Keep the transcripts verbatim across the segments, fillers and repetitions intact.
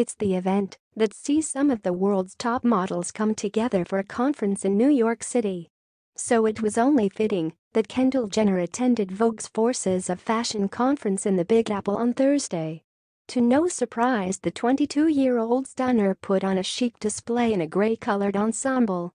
It's the event that sees some of the world's top models come together for a conference in New York City. So it was only fitting that Kendall Jenner attended Vogue's Forces of Fashion Conference in the Big Apple on Thursday. To no surprise, the twenty-two-year-old stunner put on a chic display in a grey-colored ensemble.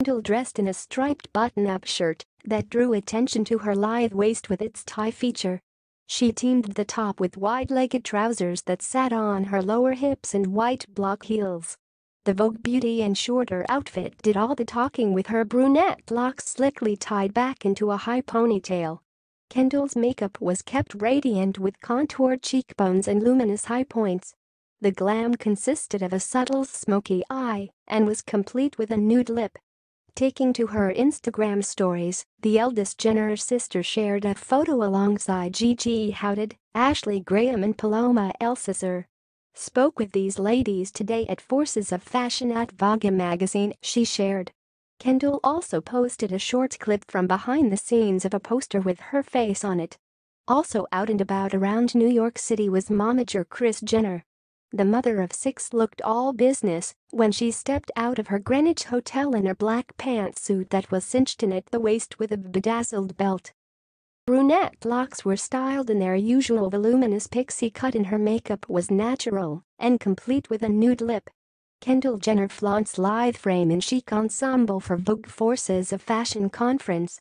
Kendall dressed in a striped button-up shirt that drew attention to her lithe waist with its tie feature. She teamed the top with wide-legged trousers that sat on her lower hips and white block heels. The Vogue beauty and shorter outfit did all the talking, with her brunette locks slickly tied back into a high ponytail. Kendall's makeup was kept radiant with contoured cheekbones and luminous high points. The glam consisted of a subtle smoky eye and was complete with a nude lip. Taking to her Instagram stories, the eldest Jenner sister shared a photo alongside Gigi Hadid, Ashley Graham and Paloma Elsesser. "Spoke with these ladies today at Forces of Fashion at Vogue magazine," she shared. Kendall also posted a short clip from behind the scenes of a poster with her face on it. Also out and about around New York City was momager Kris Jenner. The mother of six looked all business when she stepped out of her Greenwich hotel in her black pantsuit that was cinched in at the waist with a bedazzled belt. Brunette locks were styled in their usual voluminous pixie cut, and her makeup was natural and complete with a nude lip. Kendall Jenner flaunts lithe frame and chic ensemble for Vogue Forces of Fashion Conference.